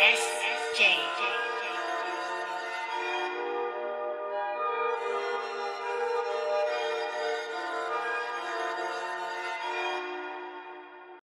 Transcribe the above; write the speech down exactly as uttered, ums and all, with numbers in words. S J.